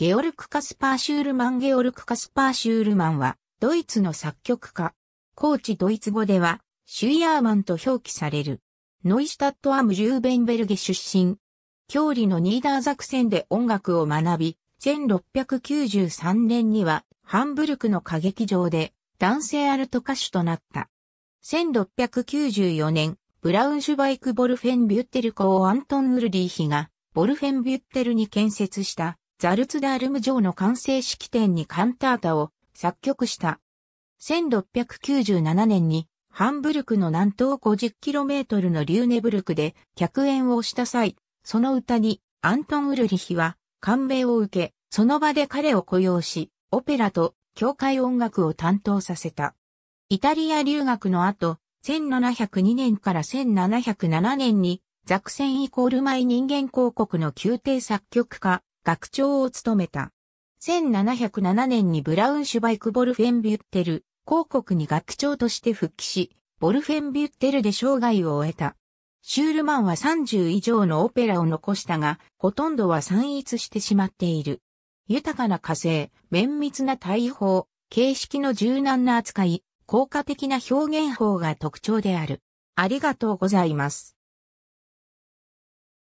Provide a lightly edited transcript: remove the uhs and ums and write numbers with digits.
ゲオルク・カスパー・シュールマン。ゲオルク・カスパー・シュールマンは、ドイツの作曲家。後期ドイツ語では、シュイヤーマンと表記される。ノイシュタット・アム・ジューベンベルゲ出身。郷里のニーダーザクセンで音楽を学び、1693年には、ハンブルクの歌劇場で、男性アルト歌手となった。1694年、ブラウンシュバイク・ボルフェンビュッテル校をアントン・ウルリーヒが、ボルフェンビュッテルに建設した、ザルツダールム城の完成式典にカンタータを作曲した。1697年に、ハンブルクの南東 50km のリューネブルクで客演をした際、その歌にアントン・ウルリヒは感銘を受け、その場で彼を雇用し、オペラと教会音楽を担当させた。イタリア留学の後、1702年から1707年にザクセン=マイ人間公国の宮廷作曲家、学長を務めた。1707年にブラウンシュバイク・ボルフェンビュッテル公国に学長として復帰し、ボルフェンビュッテルで生涯を終えた。シュールマンは30以上のオペラを残したが、ほとんどは散逸してしまっている。豊かな歌声、綿密な対応、形式の柔軟な扱い、効果的な表現法が特徴である。ありがとうございます。